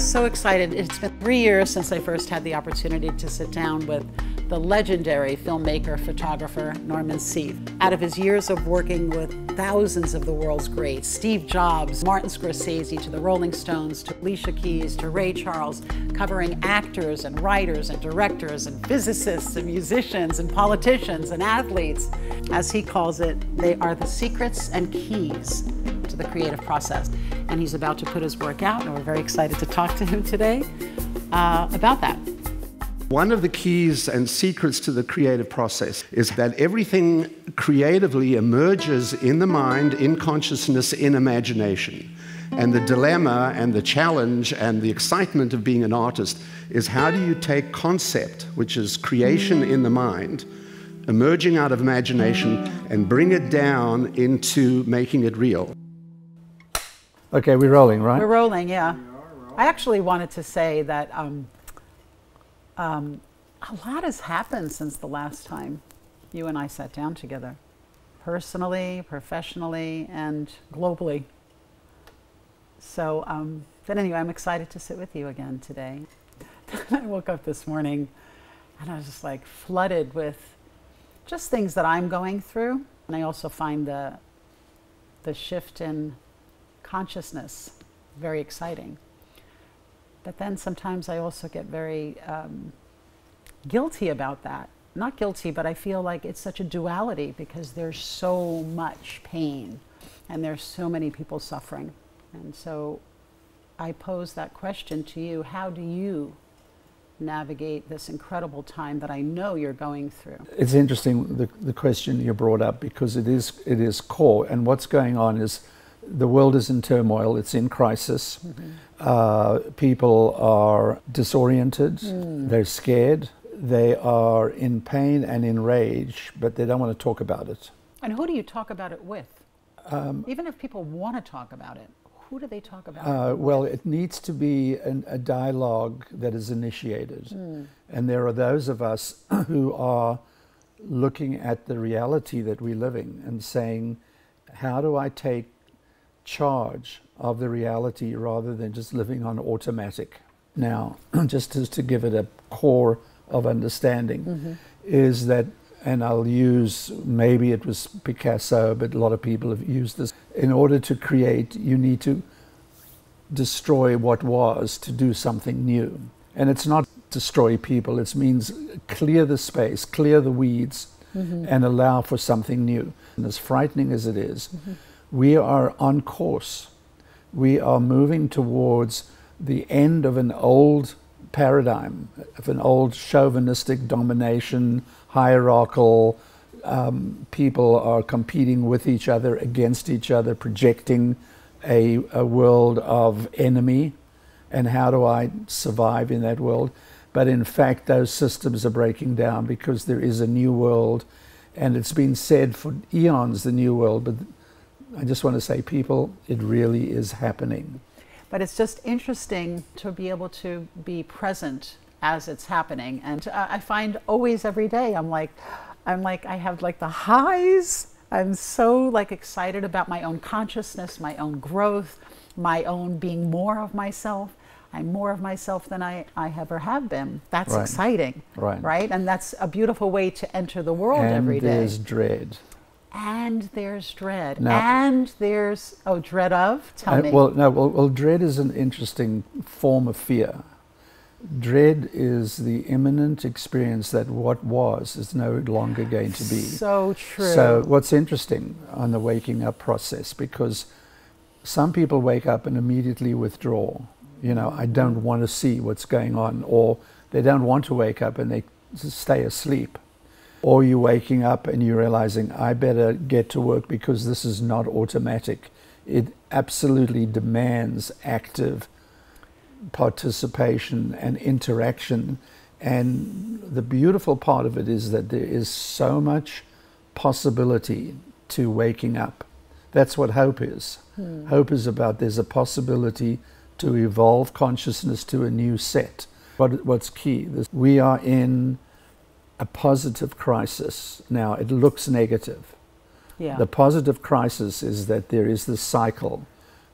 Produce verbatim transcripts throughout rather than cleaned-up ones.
was so excited. It's been three years since I first had the opportunity to sit down with the legendary filmmaker, photographer, Norman Seeff. Out of his years of working with thousands of the world's greats, Steve Jobs, Martin Scorsese, to the Rolling Stones, to Alicia Keys, to Ray Charles, covering actors and writers and directors and physicists and musicians and politicians and athletes. As he calls it, they are the secrets and keys to the creative process. And he's about to put his work out, and we're very excited to talk to him today uh, about that. One of the keys and secrets to the creative process is that everything creatively emerges in the mind, in consciousness, in imagination. And the dilemma and the challenge and the excitement of being an artist is how do you take concept, which is creation in the mind, emerging out of imagination, and bring it down into making it real. Okay, we're rolling, right? We're rolling, yeah. We are rolling. I actually wanted to say that um, Um, a lot has happened since the last time you and I sat down together, personally, professionally, and globally. So, um, but anyway, I'm excited to sit with you again today. I woke up this morning and I was just like flooded with just things that I'm going through. And I also find the, the shift in consciousness very exciting. But then sometimes I also get very um, guilty about that. Not guilty, but I feel like it's such a duality because there's so much pain and there's so many people suffering. And so I pose that question to you. How do you navigate this incredible time that I know you're going through? It's interesting, the, the question you brought up, because it is, it is core. And what's going on is the world is in turmoil, it's in crisis. Mm-hmm. uh, people are disoriented, mm. they're scared, they are in pain and in rage, but they don't want to talk about it. And who do you talk about it with? Um, Even if people want to talk about it, who do they talk about uh, it with? Well, it needs to be an, a dialogue that is initiated. Mm. And there are those of us who are looking at the reality that we're living and saying, how do I take charge of the reality rather than just living on automatic? Now, just to, to give it a core of understanding, mm-hmm. is that, and I'll use, maybe it was Picasso, but a lot of people have used this, in order to create, you need to destroy what was to do something new. And it's not destroy people, it means clear the space, clear the weeds, mm-hmm. and allow for something new. And as frightening as it is, mm-hmm. we are on course. We are moving towards the end of an old paradigm, of an old chauvinistic domination, hierarchical, um, people are competing with each other, against each other, projecting a, a world of enemy, and how do I survive in that world? But in fact, those systems are breaking down because there is a new world, and it's been said for eons, the new world, but I just want to say, people, it really is happening. But it's just interesting to be able to be present as it's happening. And uh, I find always every day, I'm like, I'm like, I have like the highs. I'm so like excited about my own consciousness, my own growth, my own being more of myself. I'm more of myself than I, I ever have been. That's right. Exciting, right. right? And that's a beautiful way to enter the world and every day. And there's dread. And there's dread. No. And there's, oh, dread of? Tell uh, me. Well, no, well, well, dread is an interesting form of fear. Dread is the imminent experience that what was is no longer going to be. So true. So what's interesting on the waking up process, because some people wake up and immediately withdraw. You know, I don't want to see what's going on, or they don't want to wake up and they stay asleep. Or you're waking up and you're realizing, I better get to work because this is not automatic. It absolutely demands active participation and interaction. And the beautiful part of it is that there is so much possibility to waking up. That's what hope is. Hmm. Hope is about there's a possibility to evolve consciousness to a new set. But what's key is we are in a positive crisis. Now, it looks negative. Yeah. The positive crisis is that there is this cycle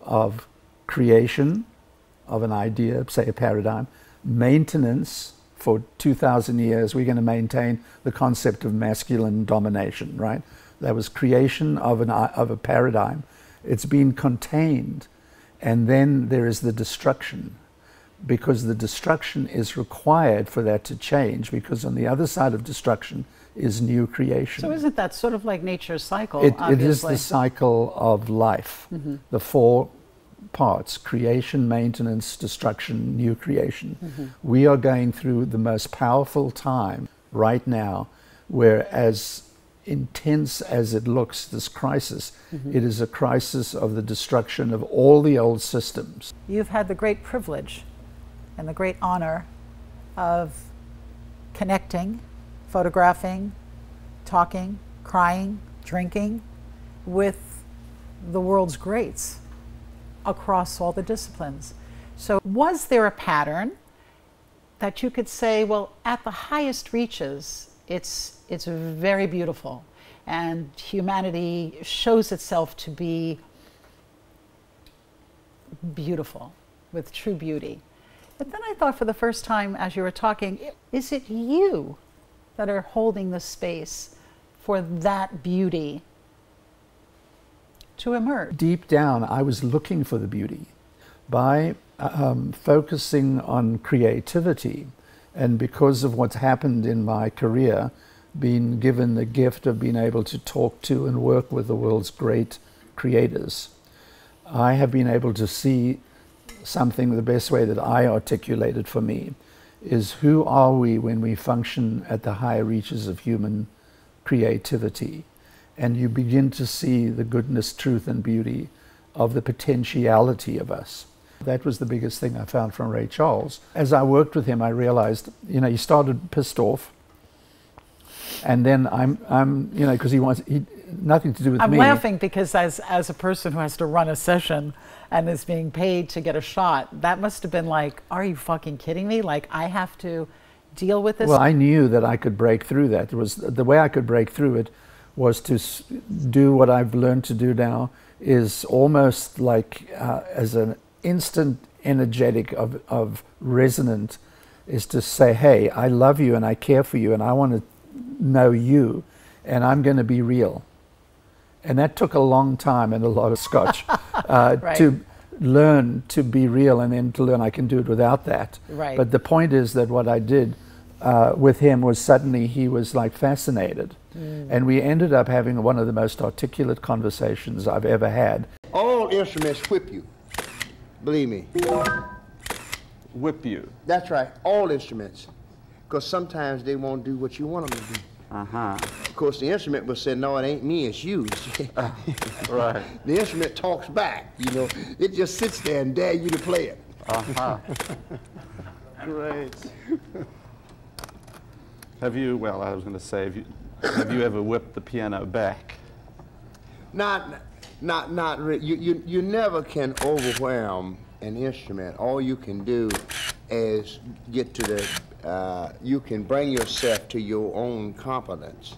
of creation, of an idea, say a paradigm, maintenance for two thousand years, we're going to maintain the concept of masculine domination, right? That was creation of, an, of a paradigm. It's been contained, and then there is the destruction, because the destruction is required for that to change, because on the other side of destruction is new creation. So isn't that sort of like nature's cycle? It, it is the cycle of life, mm-hmm. the four parts: creation, maintenance, destruction, new creation. Mm-hmm. We are going through the most powerful time right now, where as intense as it looks, this crisis, mm-hmm. it is a crisis of the destruction of all the old systems. You've had the great privilege and the great honor of connecting, photographing, talking, crying, drinking with the world's greats across all the disciplines. So was there a pattern that you could say, well, at the highest reaches, it's, it's very beautiful, and humanity shows itself to be beautiful, with true beauty. But then I thought for the first time as you were talking, is it you that are holding the space for that beauty to emerge? Deep down, I was looking for the beauty. By um, focusing on creativity, and because of what's happened in my career, being given the gift of being able to talk to and work with the world's great creators, I have been able to see something. The best way that I articulate it for me is, who are we when we function at the higher reaches of human creativity? And you begin to see the goodness, truth, and beauty of the potentiality of us. That was the biggest thing I found from Ray Charles. As I worked with him, I realized, you know, he started pissed off, and then I'm, I'm you know, because he wants he, nothing to do with I'm me. I'm laughing because as, as a person who has to run a session and is being paid to get a shot, that must have been like, are you fucking kidding me? Like, I have to deal with this? Well, I knew that I could break through that. It was, the way I could break through it was to do what I've learned to do now, is almost like uh, as an instant energetic of, of resonant, is to say, hey, I love you and I care for you and I want to know you, and I'm going to be real. And that took a long time and a lot of scotch uh, right. to learn to be real, and then to learn I can do it without that. Right. But the point is that what I did uh, with him was, suddenly he was like fascinated. Mm. And we ended up having one of the most articulate conversations I've ever had. All instruments whip you. Believe me. Whip you. That's right. All instruments. Because sometimes they won't do what you want them to do. Uh-huh. Of course, the instrument will say, no, it ain't me, it's you. uh, right. The instrument talks back, you know. It just sits there and dare you to play it. Uh-huh. Great. Have you, well, I was going to say, have you, have you ever whipped the piano back? Not, not, not really. You, you, you never can overwhelm an instrument. All you can do is get to the... Uh, you can bring yourself to your own competence.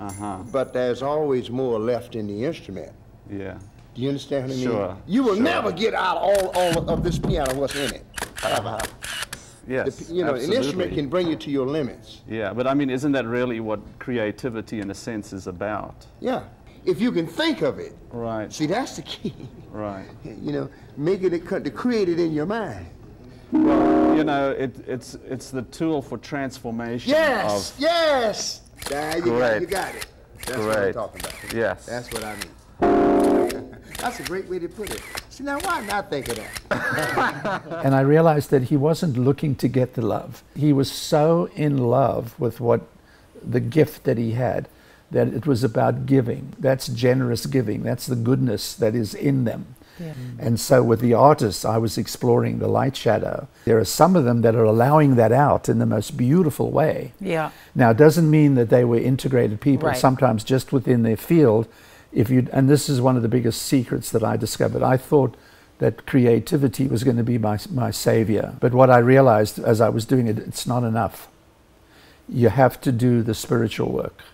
Uh-huh. But there's always more left in the instrument. Yeah. Do you understand what I mean? Sure. You will sure. never get out all, all of this piano what's in it. Uh-huh. Yes, the, you know, absolutely. An instrument can bring you to your limits. Yeah, but I mean, isn't that really what creativity in a sense is about? Yeah. If you can think of it. Right. See, that's the key. Right. You know, make it, to create it in your mind. Well, you know, it, it's it's the tool for transformation. Yes, of yes. There you go. You got it. That's great. What I'm talking about. Yes. That's what I mean. That's a great way to put it. See, now why not think of that? And I realized that he wasn't looking to get the love. He was so in love with what the gift that he had, that it was about giving. That's generous giving. That's the goodness that is in them. Yeah. And so with the artists, I was exploring the light shadow. There are some of them that are allowing that out in the most beautiful way. Yeah. Now, it doesn't mean that they were integrated people. Right. Sometimes just within their field, if you, and this is one of the biggest secrets that I discovered. I thought that creativity was going to be my, my savior. But what I realized as I was doing it, it's not enough. You have to do the spiritual work.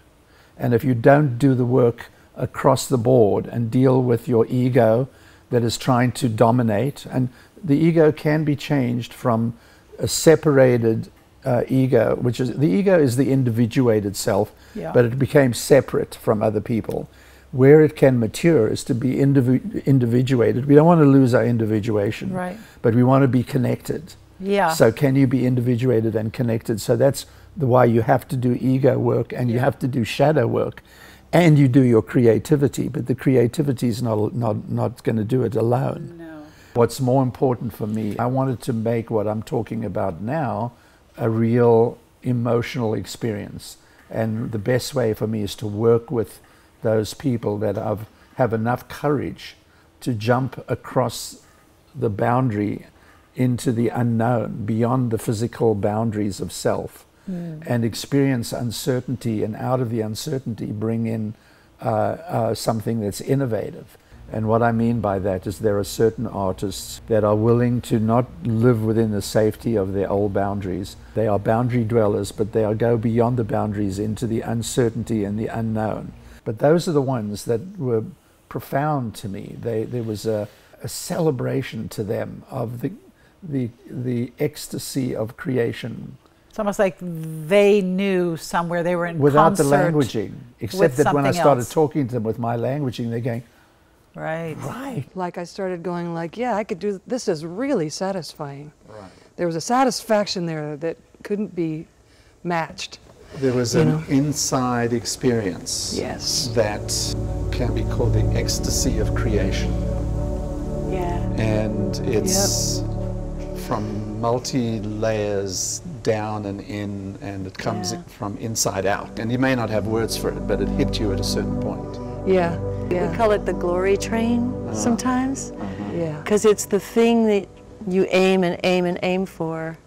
And if you don't do the work across the board and deal with your ego, that is trying to dominate, and the ego can be changed from a separated uh, ego, which is, the ego is the individuated self, yeah. but it became separate from other people. Where it can mature is to be individu individuated. We don't want to lose our individuation, right. but we want to be connected. Yeah. So can you be individuated and connected? So that's the why you have to do ego work, and yeah. you have to do shadow work, and you do your creativity, but the creativity is not, not, not going to do it alone. No. What's more important for me, I wanted to make what I'm talking about now a real emotional experience. And the best way for me is to work with those people that have, have enough courage to jump across the boundary into the unknown, beyond the physical boundaries of self. Mm. And experience uncertainty, and out of the uncertainty bring in uh, uh, something that's innovative. And what I mean by that is there are certain artists that are willing to not live within the safety of their old boundaries. They are boundary dwellers, but they are go beyond the boundaries into the uncertainty and the unknown. But those are the ones that were profound to me. They, there was a, a celebration to them of the, the, the ecstasy of creation. It's almost like they knew somewhere they were in without concert. Without the languaging, except that when I started else. talking to them with my languaging, they're going, right. right. Like I started going like, yeah, I could do, this is really satisfying. Right. There was a satisfaction there that couldn't be matched. There was an know? inside experience yes. that can be called the ecstasy of creation. Yeah. And it's yep. from multi-layers down and in, and it comes yeah. from inside out. And you may not have words for it, but it hits you at a certain point. Yeah, yeah. We call it the glory train uh, sometimes. Uh-huh. Yeah. Because it's the thing that you aim and aim and aim for,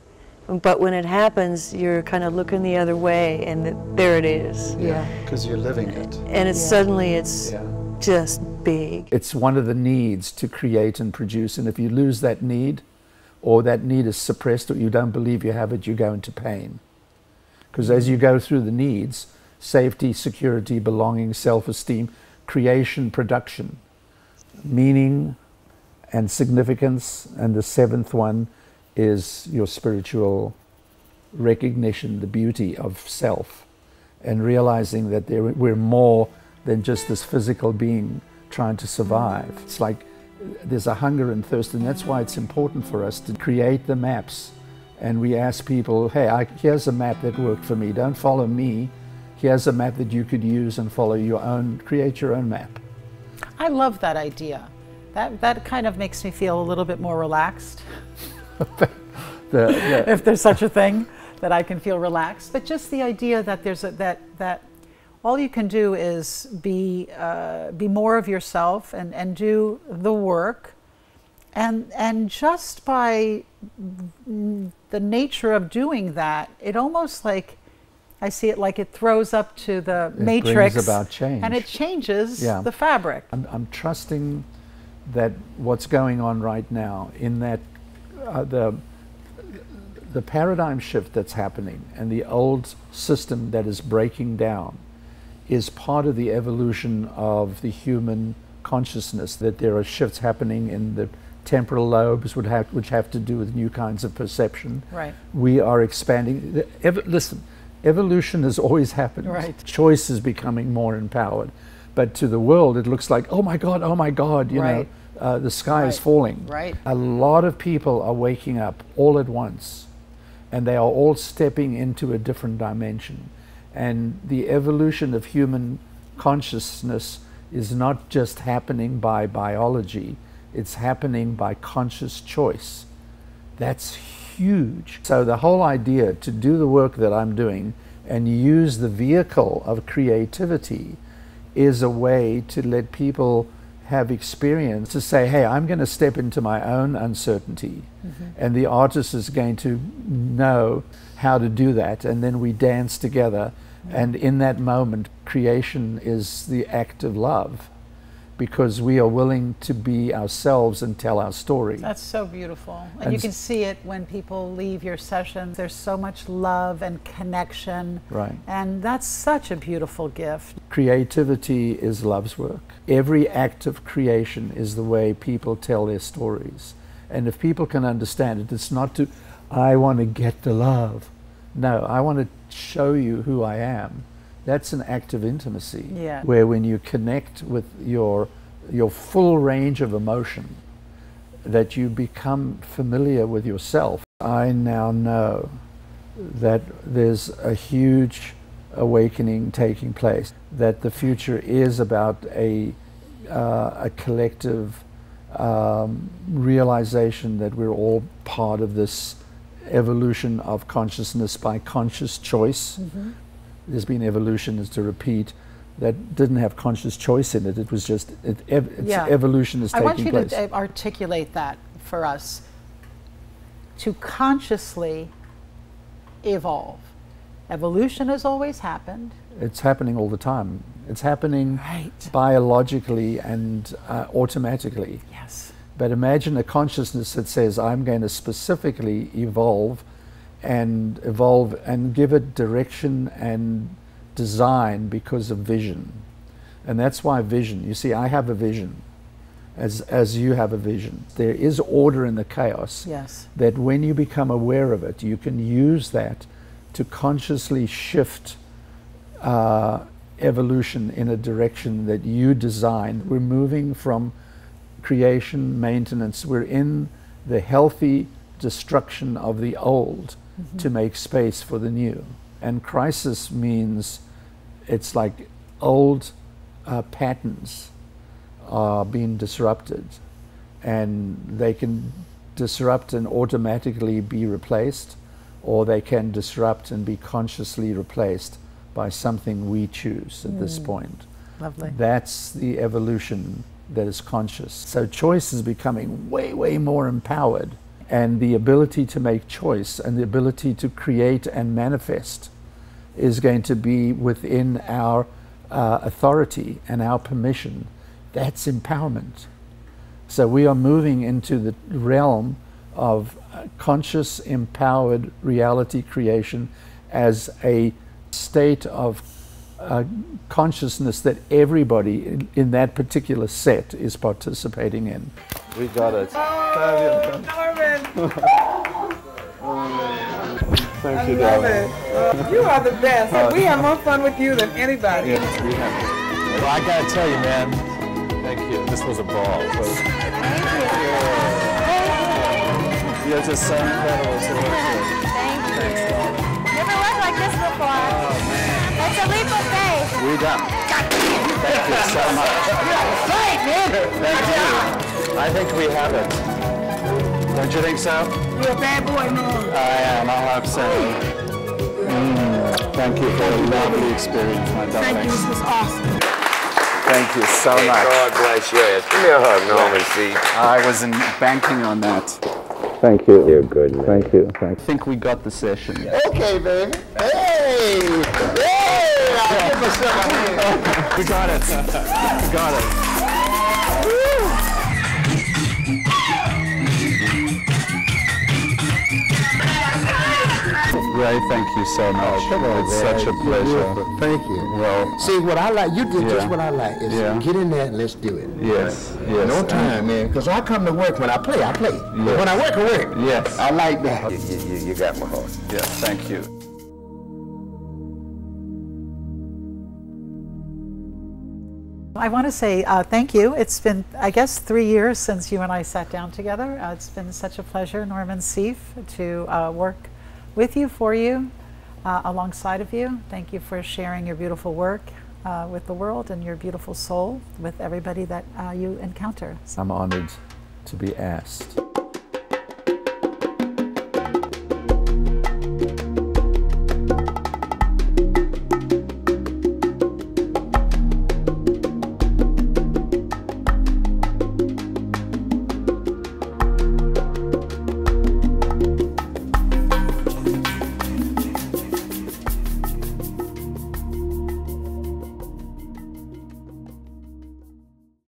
but when it happens, you're kind of looking the other way, and the, there it is. Yeah, because yeah. you're living it. And it's yeah. suddenly, it's yeah. just big. It's one of the needs to create and produce, and if you lose that need, or that need is suppressed, or you don't believe you have it, you go into pain. Because as you go through the needs, safety, security, belonging, self-esteem, creation, production, meaning and significance, and the seventh one is your spiritual recognition, the beauty of self, and realizing that there, we're more than just this physical being trying to survive. It's like there's a hunger and thirst, and that's why it's important for us to create the maps. And we ask people, hey, I, here's a map that worked for me. Don't follow me. Here's a map that you could use and follow your own, create your own map. I love that idea. That, that kind of makes me feel a little bit more relaxed. the, the if there's such a thing, that I can feel relaxed. But just the idea that there's a, that, that all you can do is be, uh, be more of yourself, and, and do the work. And, and just by the nature of doing that, it almost like, I see it like it throws up to the it matrix. Brings about change. And it changes yeah. the fabric. I'm, I'm trusting that what's going on right now, in that uh, the, the paradigm shift that's happening and the old system that is breaking down, is part of the evolution of the human consciousness, that there are shifts happening in the temporal lobes would have, which have to do with new kinds of perception. Right. We are expanding. Ev listen, evolution has always happened. Right. Choice is becoming more empowered. But to the world, it looks like, oh my God, oh my God, you right. know, uh, the sky right. is falling. Right. A lot of people are waking up all at once, and they are all stepping into a different dimension. And the evolution of human consciousness is not just happening by biology, it's happening by conscious choice. That's huge. So the whole idea to do the work that I'm doing and use the vehicle of creativity is a way to let people have experience to say, hey, I'm going to step into my own uncertainty. Mm-hmm. And the artist is going to know how to do that. And then we dance together. Mm-hmm. And in that moment, creation is the act of love, because we are willing to be ourselves and tell our story. That's so beautiful. And, and you can see it when people leave your session. There's so much love and connection. Right. And that's such a beautiful gift. Creativity is love's work. Every act of creation is the way people tell their stories. And if people can understand it, it's not to, I want to get the love. No, I want to show you who I am. That's an act of intimacy, yeah. Where when you connect with your, your full range of emotion, that you become familiar with yourself. I now know that there's a huge awakening taking place, that the future is about a, uh, a collective um, realization that we're all part of this evolution of consciousness by conscious choice. Mm-hmm. There's been evolution, is to repeat, that didn't have conscious choice in it. It was just it, ev it's yeah. evolution is I taking place. I want you place. to articulate that for us. To consciously evolve. Evolution has always happened. It's happening all the time. It's happening right. biologically and uh, automatically. Yes. But imagine a consciousness that says, I'm going to specifically evolve and evolve and give it direction and design because of vision. And that's why vision, you see, I have a vision as as you have a vision. There is order in the chaos. Yes. That when you become aware of it, you can use that to consciously shift uh, evolution in a direction that you designed. We're moving from creation, maintenance. We're in the healthy destruction of the old mm-hmm. to make space for the new. And crisis means it's like old uh, patterns are being disrupted, and they can disrupt and automatically be replaced, or they can disrupt and be consciously replaced by something we choose at mm. this point. Lovely. That's the evolution that is conscious. So choice is becoming way, way more empowered, and the ability to make choice and the ability to create and manifest is going to be within our uh, authority and our permission. That's empowerment. So we are moving into the realm of uh, conscious, empowered reality creation as a state of uh, consciousness that everybody in, in that particular set is participating in. We got it. Oh, Norman! Thank you, darling. Uh, you are the best. Uh, we have more fun with you than anybody. Yes, we have. Well, I gotta tell you, man. Thank you. This was a ball. So. Thank you. Yeah. You're just so incredible. So Thank you. Thanks, Never worked like this before. Oh, man. That's a leap of faith. We done. God damn. Thank you so much. You're on the fight, man. Thank you. I think we have it. Don't you think so? You're a bad boy, man. I am. I'll have some. Thank you for a lovely experience, my darling. Thank you. This was awesome. Thank you so hey, much. God bless you. Give me a hug, Norman Seeff. I was in banking on that. Thank you. You're good, man. Thank you. Thank you. I think we got the session. Okay, baby. Hey! Hey! I'll give us some. We got it. We got it. Ray, thank you so much. Oh, come on, it's Ray. Such a pleasure. Thank you. Well, see, what I like, you did yeah. just what I like. Is yeah. get in there and let's do it. Yes. Right? Yes. No time, um, man, because I come to work. When I play, I play. Yes. When I work, I work. Yes. I like that. You, you, you got my heart. Yeah, thank you. I want to say uh, thank you. It's been, I guess, three years since you and I sat down together. Uh, it's been such a pleasure, Norman Seeff, to uh, work with you, for you, uh, alongside of you. Thank you for sharing your beautiful work uh, with the world and your beautiful soul with everybody that uh, you encounter. I'm honored to be asked.